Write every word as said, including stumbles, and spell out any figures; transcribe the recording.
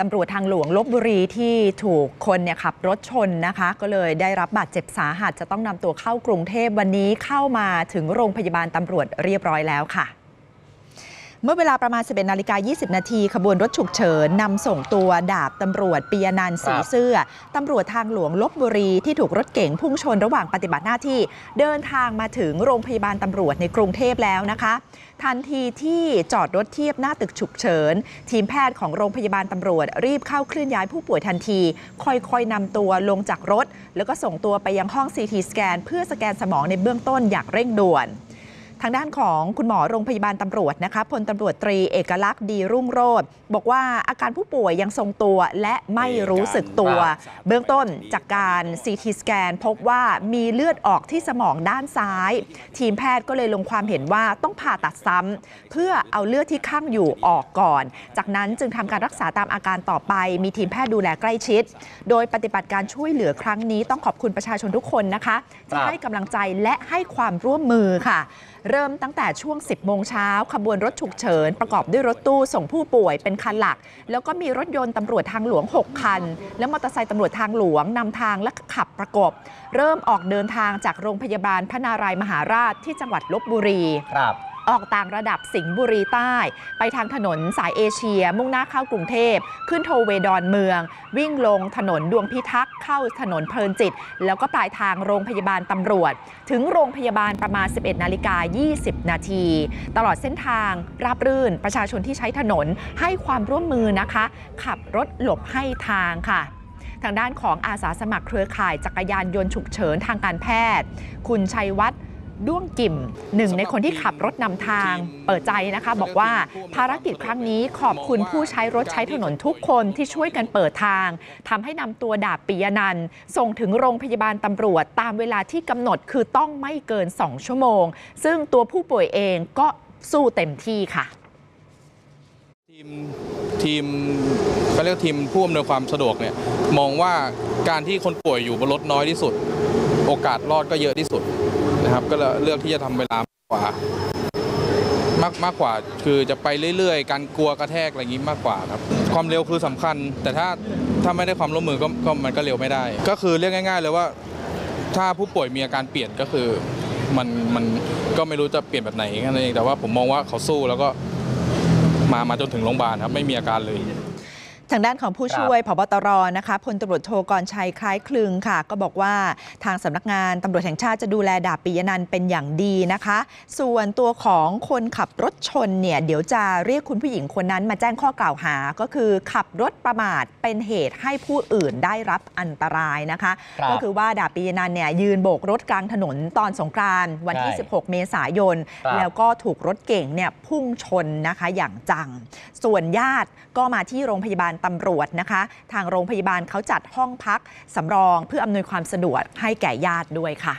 ตำรวจทางหลวงลพบุรีที่ถูกคนเนี่ยขับรถชนนะคะก็เลยได้รับบาดเจ็บสาหัสจะต้องนำตัวเข้ากรุงเทพวันนี้เข้ามาถึงโรงพยาบาลตำรวจเรียบร้อยแล้วค่ะเมื่อเวลาประมาณ สิบเอ็ดนาฬิกายี่สิบนาที ขบวนรถฉุกเฉินนำส่งตัวดาบตำรวจปิยนันท์ศรีเสื้อตำรวจทางหลวงลพบุรีที่ถูกรถเก๋งพุ่งชนระหว่างปฏิบัติหน้าที่เดินทางมาถึงโรงพยาบาลตำรวจในกรุงเทพแล้วนะคะทันทีที่จอดรถเทียบหน้าตึกฉุกเฉินทีมแพทย์ของโรงพยาบาลตำรวจรีบเข้าเคลื่อนย้ายผู้ป่วยทันทีค่อยๆนำตัวลงจากรถแล้วก็ส่งตัวไปยังห้อง ซี ที สแกนเพื่อสแกนสมองในเบื้องต้นอย่างเร่งด่วนทางด้านของคุณหมอโรงพยาบาลตำรวจนะคะพลตำรวจตรีเอกลักษณ์ดีรุ่งโรจน์บอกว่าอาการผู้ป่วยยังทรงตัวและไม่รู้สึกตัวเบื้องต้นจากการ ซี ที สแกนพบว่ามีเลือดออกที่สมองด้านซ้ายทีมแพทย์ก็เลยลงความเห็นว่าต้องผ่าตัดซ้ำเพื่อเอาเลือดที่ข้างอยู่ออกก่อนจากนั้นจึงทำการรักษาตามอาการต่อไปมีทีมแพทย์ดูแลใกล้ชิดโดยปฏิบัติการช่วยเหลือครั้งนี้ต้องขอบคุณประชาชนทุกคนนะคะที่ให้กำลังใจและให้ความร่วมมือค่ะเริ่มตั้งแต่ช่วงสิบโมงเช้าขบวนรถฉุกเฉินประกอบด้วยรถตู้ส่งผู้ป่วยเป็นคันหลักแล้วก็มีรถยนต์ตำรวจทางหลวงหกคันและมอเตอร์ไซค์ตำรวจทางหลวงนำทางและขับประกบเริ่มออกเดินทางจากโรงพยาบาลพระนารายมหาราชที่จังหวัดลพบุรีครับออกต่างระดับสิงห์บุรีใต้ไปทางถนนสายเอเชียมุ่งหน้าเข้ากรุงเทพขึ้นโทเวดอนเมืองวิ่งลงถนนดวงพิทักษ์เข้าถนนเพลินจิตแล้วก็ปลายทางโรงพยาบาลตำรวจถึงโรงพยาบาลประมาณ สิบเอ็ดนาฬิกายี่สิบนาทีตลอดเส้นทางราบรื่นประชาชนที่ใช้ถนนให้ความร่วมมือนะคะขับรถหลบให้ทางค่ะทางด้านของอาสาสมัครเครือข่ายจักรยานยนต์ฉุกเฉินทางการแพทย์คุณชัยวัฒน์ด้วงกิ่มหนึ่งในคนที่ขับรถนำทางเปิดใจนะคะบอกว่าภารกิจครั้งนี้ขอบคุณผู้ใช้รถใช้ถนนทุกคนที่ช่วยกันเปิดทางทำให้นำตัวดาบปิยนันท์ส่งถึงโรงพยาบาลตำรวจตามเวลาที่กำหนดคือต้องไม่เกินสองชั่วโมงซึ่งตัวผู้ป่วยเองก็สู้เต็มที่ค่ะทีมทีมเขาเรียกทีมผู้อำนวยความสะดวกเนี่ยมองว่าการที่คนป่วยอยู่บนรถน้อยที่สุดโอกาสรอดก็เยอะที่สุดนะครับก็เลือกที่จะทำเวลามากกว่ามากมากกว่าคือจะไปเรื่อยๆการกลัวกระแทกอะไรอย่างนี้มากกว่าครับความเร็วคือสำคัญแต่ถ้าถ้าไม่ได้ความร่วมมือก็มันก็เร็วไม่ได้ก็คือเรียกง่ายๆเลยว่าถ้าผู้ป่วยมีอาการเปลี่ยนก็คือมันมันก็ไม่รู้จะเปลี่ยนแบบไหนนั่นเองแต่ว่าผมมองว่าเขาสู้แล้วก็มามาจนถึงโรงพยาบาลครับไม่มีอาการเลยทางด้านของผู้ช่วยผบ.ตร.นะคะพลตำรวจโทกรชัยคล้ายคลึงค่ะก็บอกว่าทางสำนักงานตำรวจแห่งชาติจะดูแลดาบปิยนันท์เป็นอย่างดีนะคะส่วนตัวของคนขับรถชนเนี่ยเดี๋ยวจะเรียกคุณผู้หญิงคนนั้นมาแจ้งข้อกล่าวหาก็คือขับรถประมาทเป็นเหตุให้ผู้อื่นได้รับอันตรายนะคะก็คือว่าดาบปิยนันท์เนี่ยยืนโบกรถกลางถนนตอนสงกรานต์วันที่สิบหกเมษายนแล้วก็ถูกรถเก๋งเนี่ยพุ่งชนนะคะอย่างจังส่วนญาติก็มาที่โรงพยาบาลตำรวจนะคะทางโรงพยาบาลเขาจัดห้องพักสำรองเพื่ออำนวยความสะดวกให้แก่ญาติด้วยค่ะ